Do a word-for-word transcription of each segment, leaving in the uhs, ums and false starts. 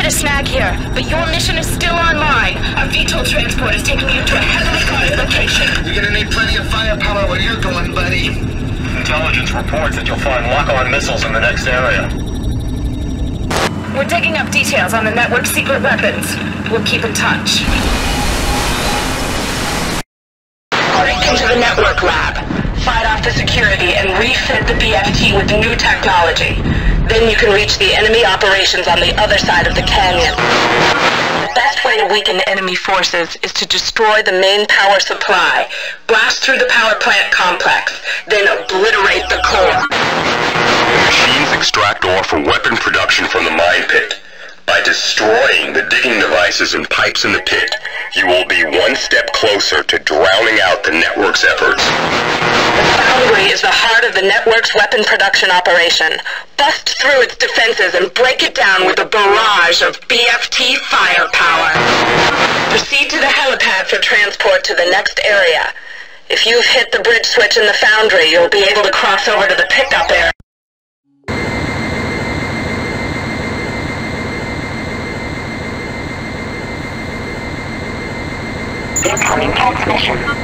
hit a snag here, but your mission is still online. A V TOL transport is taking you to a heavily guarded location. You're gonna need plenty of firepower where you're going, buddy. Intelligence reports that you'll find lock-on missiles in the next area. We're digging up details on the network's secret weapons. We'll keep in touch. Break into the network lab, fight off the security, and refit the B F T with new technology. Then you can reach the enemy operations on the other side of the canyon. The best way to weaken enemy forces is to destroy the main power supply, blast through the power plant complex, then obliterate the core. Machines extract ore for weapon production from the mine pit. By destroying the digging devices and pipes in the pit, you will be one step closer to drowning out the network's efforts. The Foundry is the heart of the network's weapon production operation. Bust through its defenses and break it down with a barrage of B F T firepower. Proceed to the helipad for transport to the next area. If you've hit the bridge switch in the Foundry, you'll be able to cross over to the pickup area. Incoming transmission.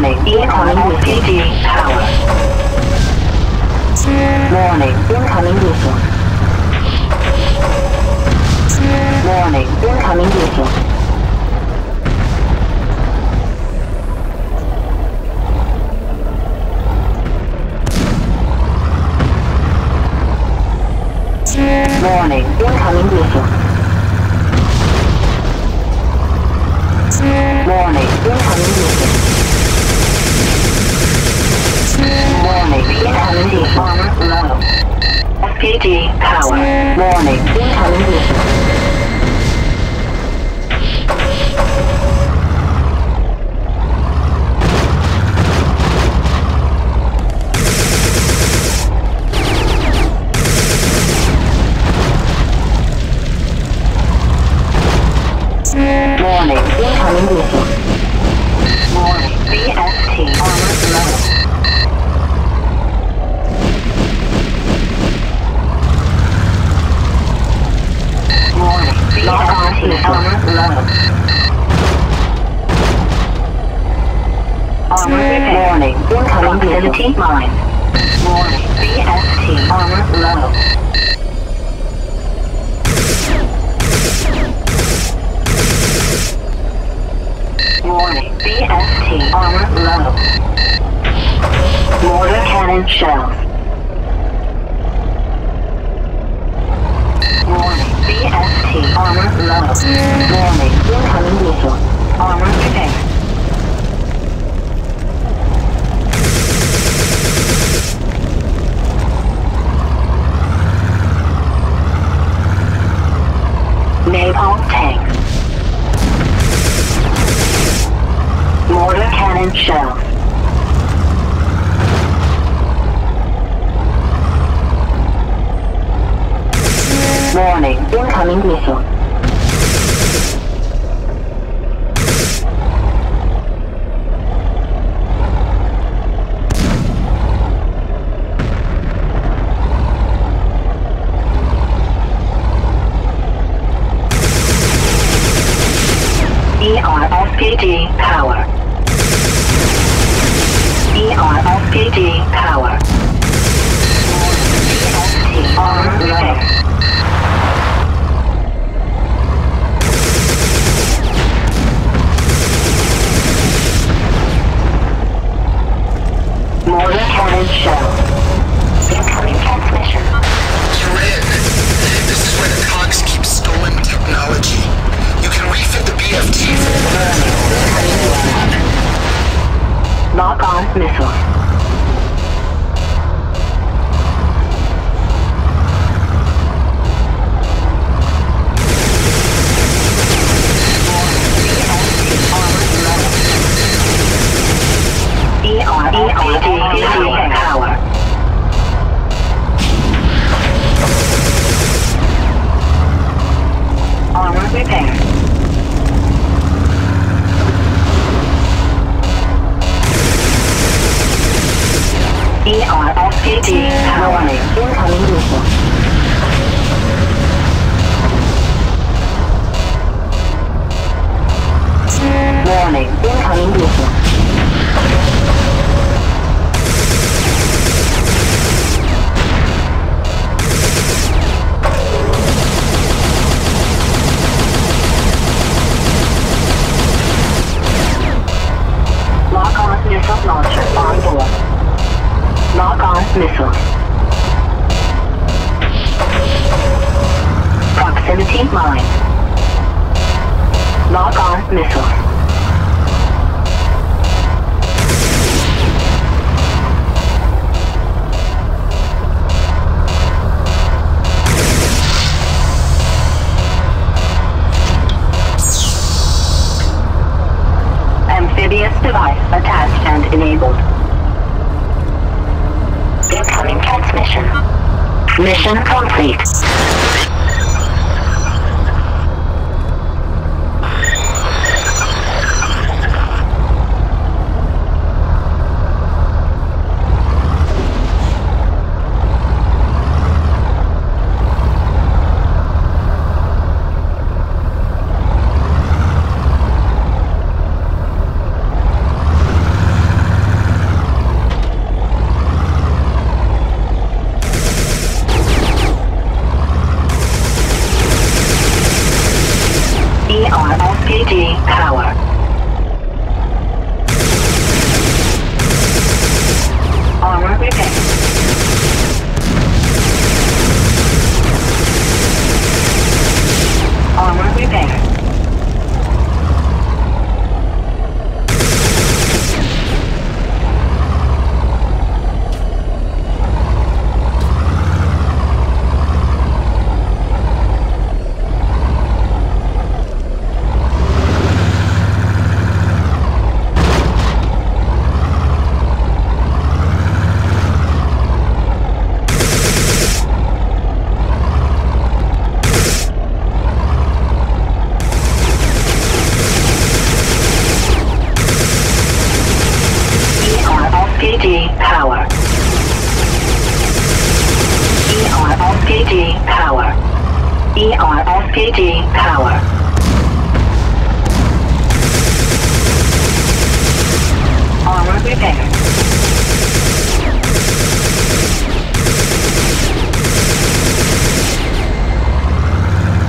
Warning, incoming refugee tower. Warning, incoming missile. Warning, incoming missile. Warning, incoming missile. Warning, incoming missile. Warning, incoming missile. Armor, F P G, power. Warning, incoming E R S P G power. E R S P G power. Armor repair.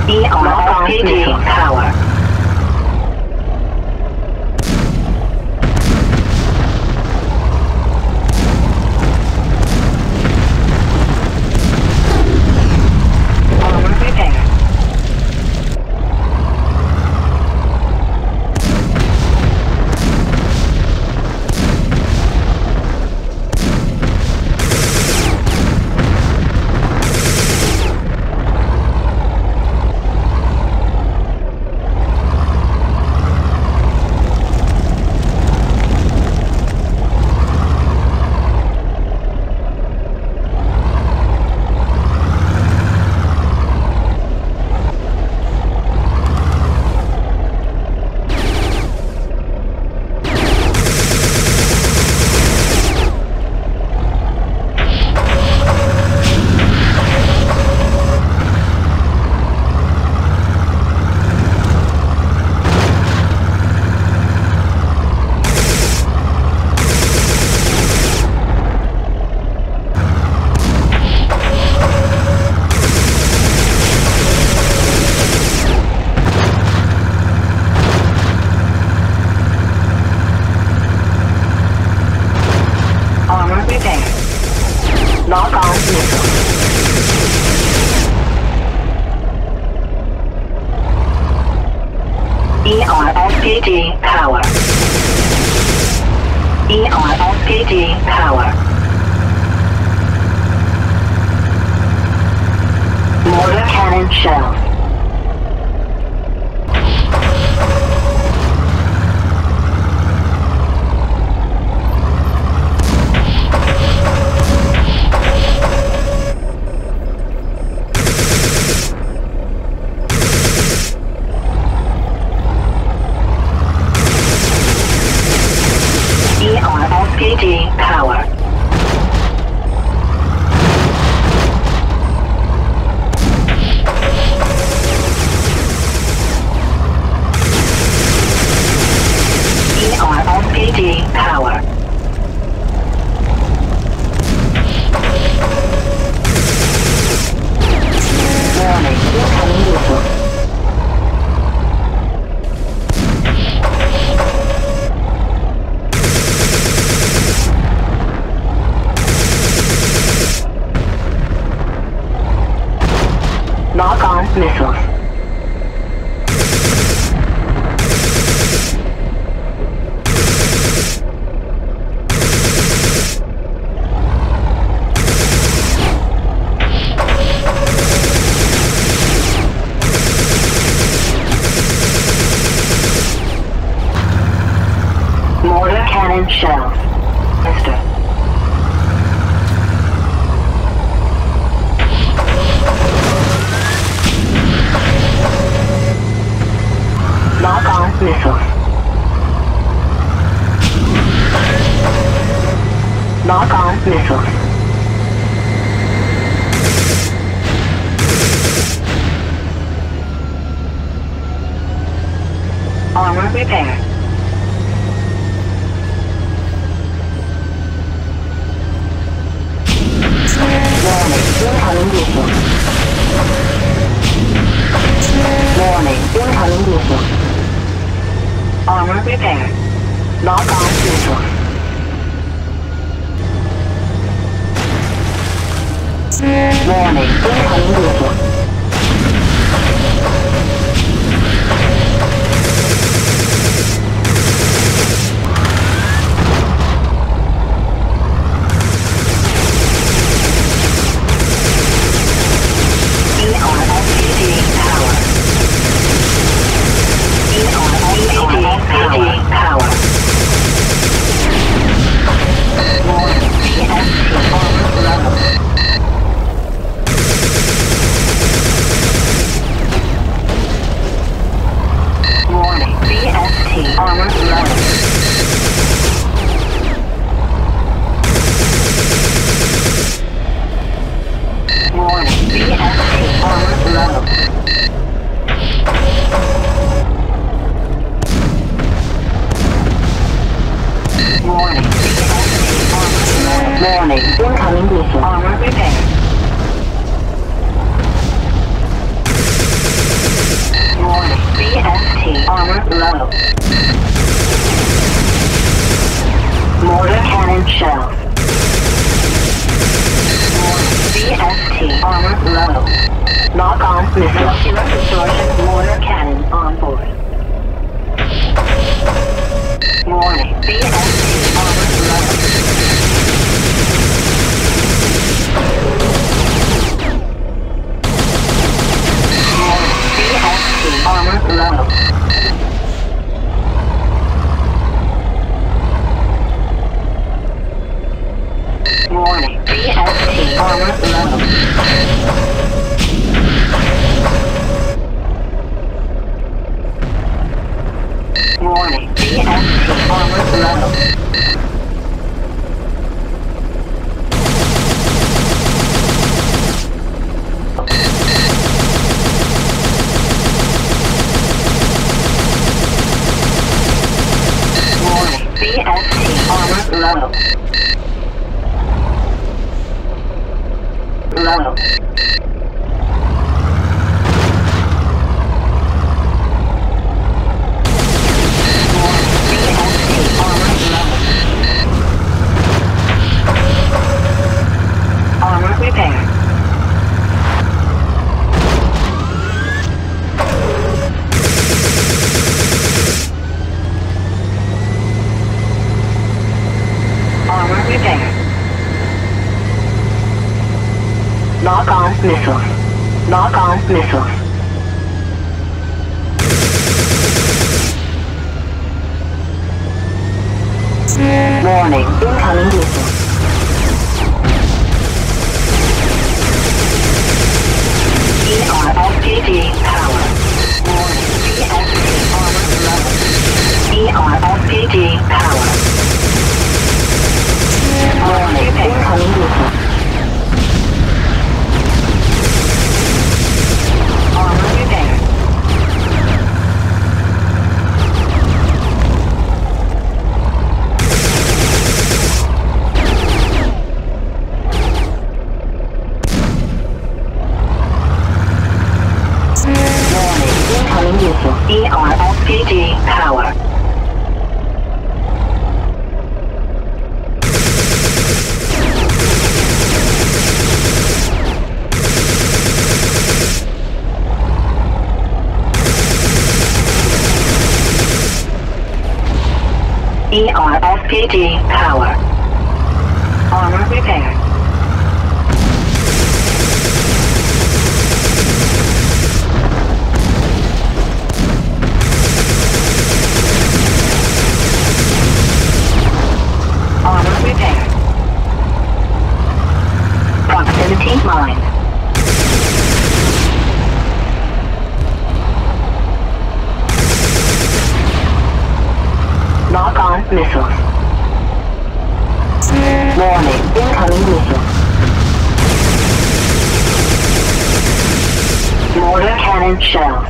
E R S P G power. Armor repair. E R S P G power. E R S P G power. Mortar cannon shells. E R S P G power. E R S P G power. Warning, incoming missile. Missiles. Mortar cannon shells. Mister. Lock-on missiles. Lock-on missiles. Armor repair. Warning, incoming missiles. Warning, incoming missiles. Armor repair. Lock on missiles. Warning, incoming missile. E R S P G power. E R S P G power. Warning, E S P armor level. Warning, incoming missile armor repair. Warning, B S T armor low. Mortar cannon shell. Warning, B S T armor low. Knock-on missile molecular distortion mortar cannon on board. Warning, B S T armor low. Armor level. Warning, B S T armor level. Warning, B S T armor level. Low. Low. Knock-on missiles. Knock-on missiles. Warning, incoming missiles. E R S G D power. Warning, B S T armor level. E R S G D power. Warning, incoming missiles. E R S P D power. E R S P D power. Armor repaired. Mine. Knock on missiles. Warning, incoming missiles. Mortar cannon shells.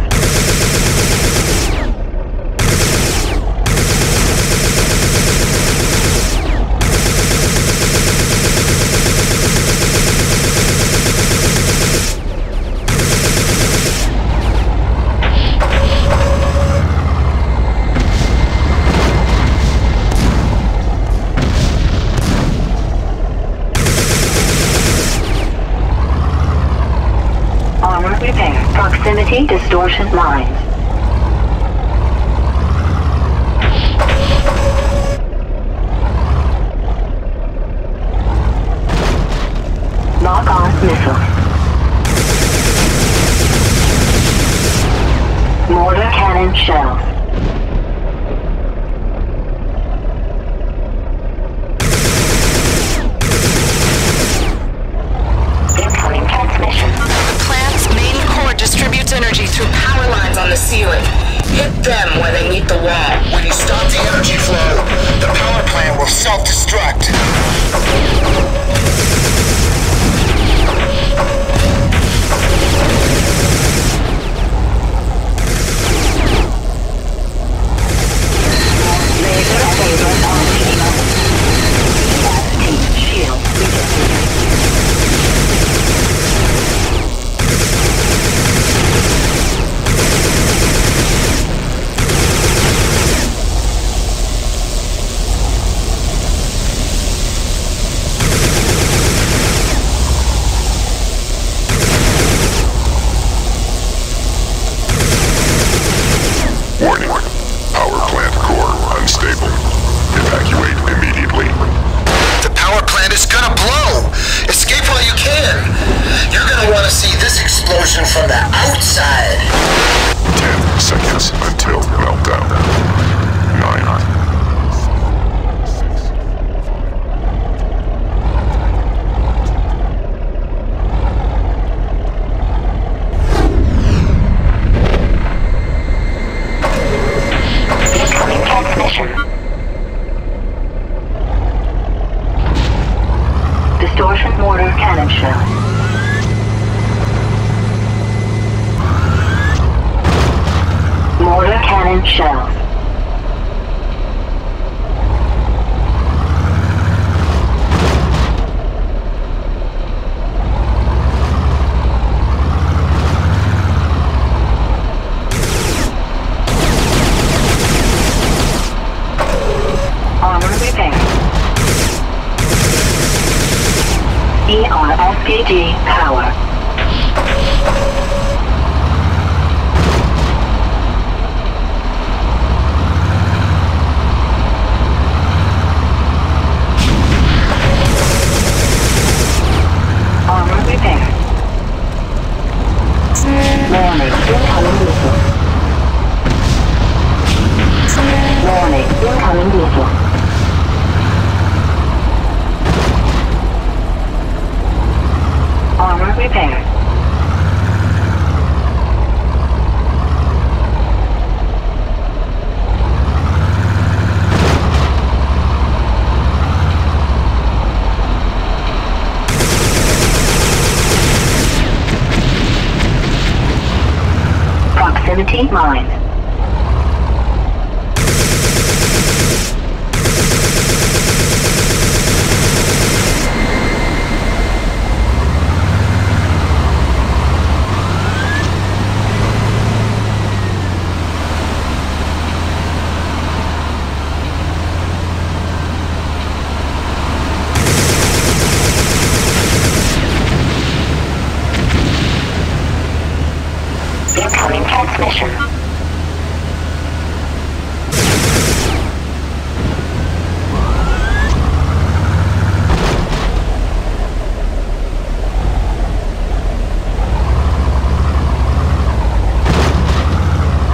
Proximity distortion lines. Knock on missiles. Mortar cannon shells. Energy through power lines on the explosion from the outside. Ten seconds until meltdown. Nine. Distortion mortar cannon shell. Mortar cannon shell. P D power. Armor repair. Warning, incoming missile. Warning, incoming missile. Armor repaired. Proximity mine.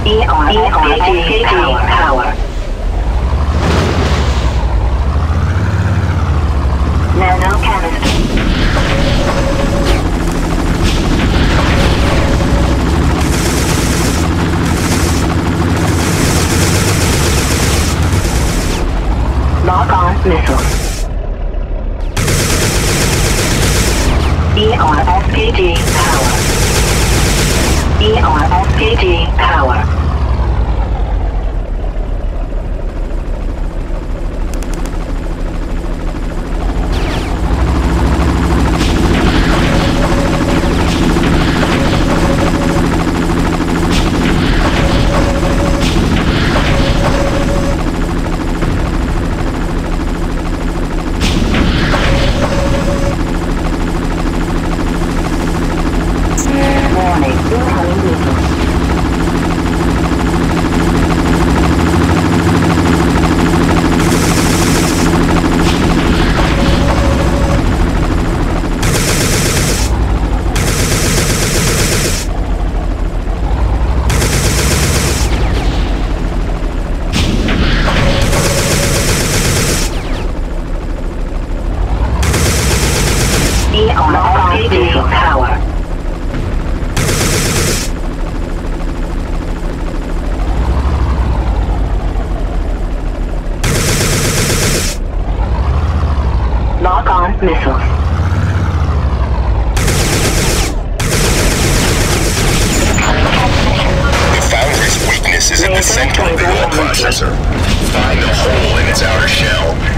E R P G power. Nano canister. Lock on missile. E R S P G power. E R S P G power. Missiles. The Foundry's weakness is at the center of the ore processor. Find the hole in its outer shell